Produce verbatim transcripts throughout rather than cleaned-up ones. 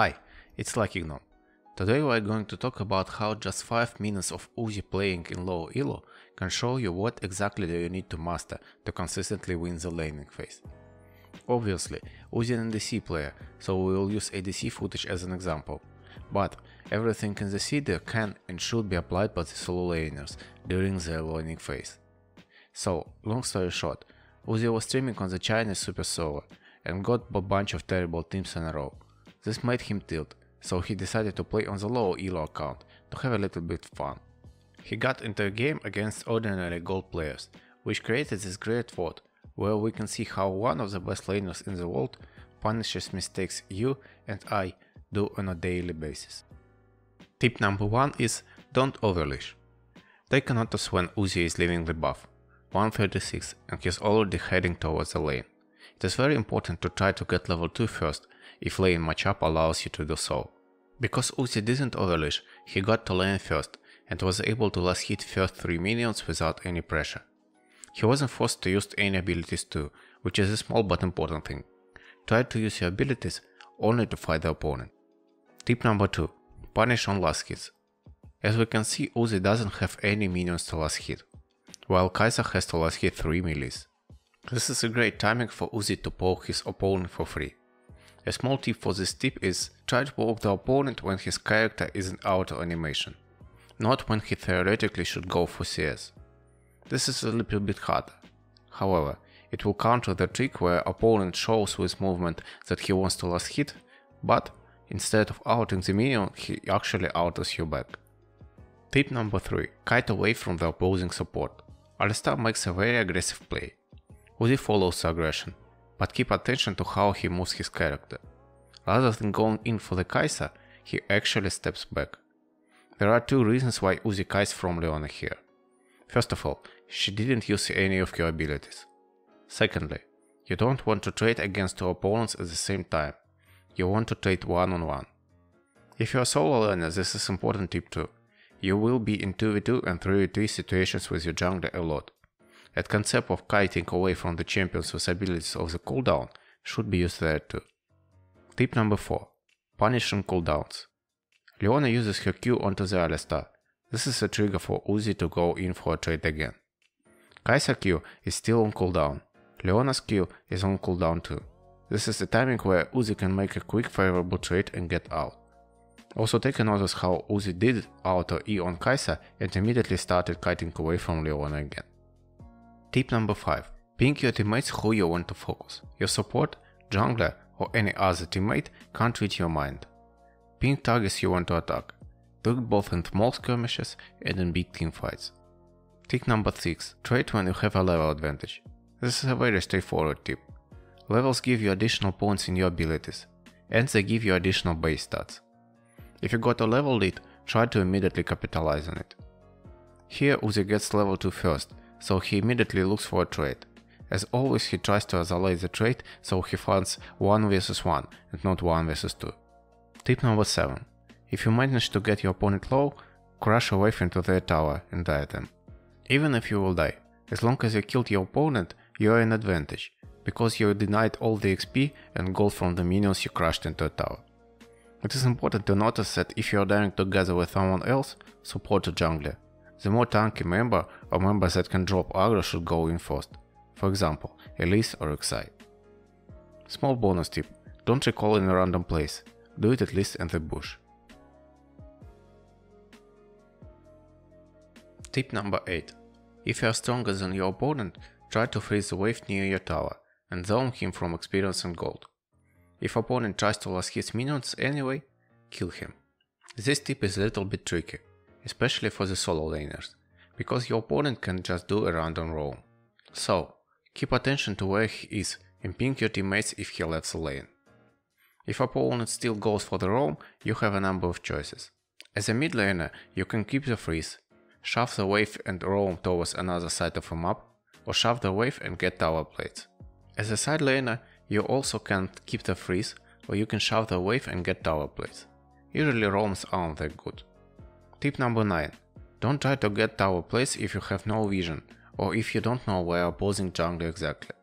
Hi, it's LuckyGnom. Today we are going to talk about how just five minutes of Uzi playing in low elo can show you what exactly do you need to master to consistently win the laning phase. Obviously, Uzi is an A D C player, so we will use A D C footage as an example. But everything in this video can and should be applied by the solo laners during the laning phase. So, long story short, Uzi was streaming on the Chinese super server and got a bunch of terrible teams in a row. This made him tilt, so he decided to play on the low elo account to have a little bit fun. He got into a game against ordinary gold players, which created this great V O D, where we can see how one of the best laners in the world punishes mistakes you and I do on a daily basis. Tip number one is don't overleash. Take a notice when Uzi is leaving the buff, one thirty-six, and he's already heading towards the lane. It is very important to try to get level two first, if lane matchup allows you to do so. Because Uzi didn't overleash, he got to lane first, and was able to last hit first three minions without any pressure. He wasn't forced to use any abilities too, which is a small but important thing. Try to use your abilities only to fight the opponent. Tip number two. Punish on last hits. As we can see, Uzi doesn't have any minions to last hit, while Kai'Sa has to last hit three melees. This is a great timing for Uzi to poke his opponent for free. A small tip for this tip is try to poke the opponent when his character is in auto animation, not when he theoretically should go for C S. This is a little bit harder. However, it will counter the trick where opponent shows with movement that he wants to last hit, but instead of outing the minion, he actually outs you back. Tip number three. Kite away from the opposing support. Alistar makes a very aggressive play. Uzi follows the aggression, but keep attention to how he moves his character. Rather than going in for the Kai'Sa, he actually steps back. There are two reasons why Uzi kites from Leona here. First of all, she didn't use any of your abilities. Secondly, you don't want to trade against two opponents at the same time. You want to trade one on one. If you are solo laner, this is important tip too. You will be in two v two and three v three situations with your jungler a lot. That concept of kiting away from the champions with abilities of the cooldown should be used there too. Tip number four. Punishing cooldowns. Leona uses her Q onto the Alistar. This is a trigger for Uzi to go in for a trade again. Kai'Sa Q is still on cooldown. Leona's Q is on cooldown too. This is the timing where Uzi can make a quick favorable trade and get out. Also take a notice how Uzi did auto E on Kai'Sa and immediately started kiting away from Leona again. Tip number five. Ping your teammates who you want to focus. Your support, jungler or any other teammate can't read your mind. Ping targets you want to attack. Do it both in small skirmishes and in big teamfights. Tip number six. Trade when you have a level advantage. This is a very straightforward tip. Levels give you additional points in your abilities, and they give you additional base stats. If you got a level lead, try to immediately capitalize on it. Here Uzi gets level two first, so he immediately looks for a trade. As always, he tries to isolate the trade, so he finds one versus one and not one versus two. Tip number seven. If you manage to get your opponent low, crash a wave into their tower and die at them. Even if you will die, as long as you killed your opponent, you are in advantage, because you denied all the X P and gold from the minions you crashed into a tower. It is important to notice that if you are dying together with someone else, support a jungler. The more tanky member or members that can drop aggro should go in first, for example, Elise or Xi. Small bonus tip, don't recall in a random place, do it at least in the bush. Tip number eight. If you are stronger than your opponent, try to freeze the wave near your tower and zone him from experience and gold. If opponent tries to last his minions anyway, kill him. This tip is a little bit tricky, especially for the solo laners, because your opponent can just do a random roam. So, keep attention to where he is and ping your teammates if he left the lane. If opponent still goes for the roam, you have a number of choices. As a mid laner, you can keep the freeze, shove the wave and roam towards another side of a map, or shove the wave and get tower plates. As a side laner, you also can keep the freeze, or you can shove the wave and get tower plates. Usually roams aren't that good. Tip number nine. Don't try to get tower plates if you have no vision, or if you don't know where opposing jungler exactly.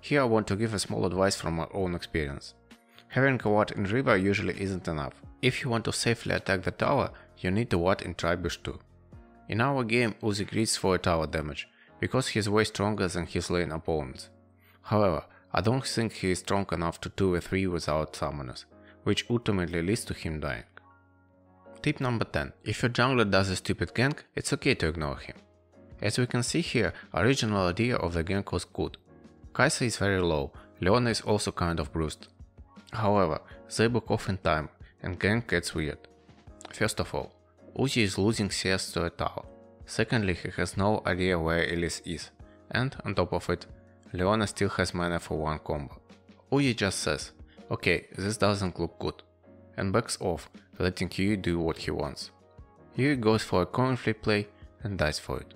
Here I want to give a small advice from my own experience. Having a ward in river usually isn't enough. If you want to safely attack the tower, you need a ward in Tribrush too. In our game, Uzi greeds for a tower damage, because he's way stronger than his lane opponents. However, I don't think he is strong enough to two v three without summoners, which ultimately leads to him dying. Tip number ten. If your jungler does a stupid gank, it's okay to ignore him. As we can see here, original idea of the gank was good. Kai'Sa is very low, Leona is also kind of bruised. However, they book off in time, and gank gets weird. First of all, Uzi is losing C S to a tower. Secondly, he has no idea where Elise is, and on top of it, Leona still has mana for one combo. Uzi just says, okay, this doesn't look good, and backs off, letting Yui do what he wants. Yui goes for a coin flip play and dies for it.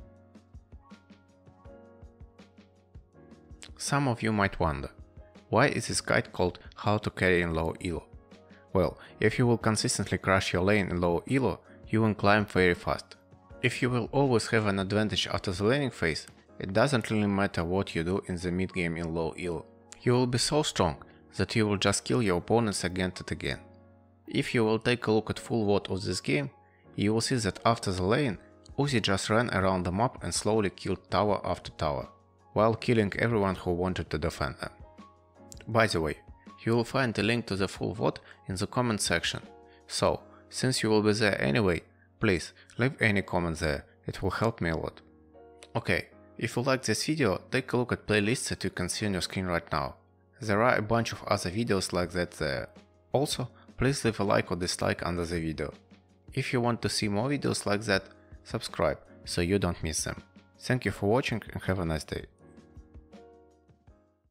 Some of you might wonder, why is this guide called How to Carry in Low Elo? Well, if you will consistently crush your lane in low elo, you will climb very fast. If you will always have an advantage after the laning phase, it doesn't really matter what you do in the mid game in low elo. You will be so strong that you will just kill your opponents again and again. If you will take a look at full ward of this game, you will see that after the lane, Uzi just ran around the map and slowly killed tower after tower, while killing everyone who wanted to defend them. By the way, you will find a link to the full ward in the comment section, so since you will be there anyway, please leave any comment there, it will help me a lot. Okay, if you liked this video, take a look at playlists that you can see on your screen right now. There are a bunch of other videos like that there. Also, please leave a like or dislike under the video. If you want to see more videos like that, subscribe so you don't miss them. Thank you for watching and have a nice day.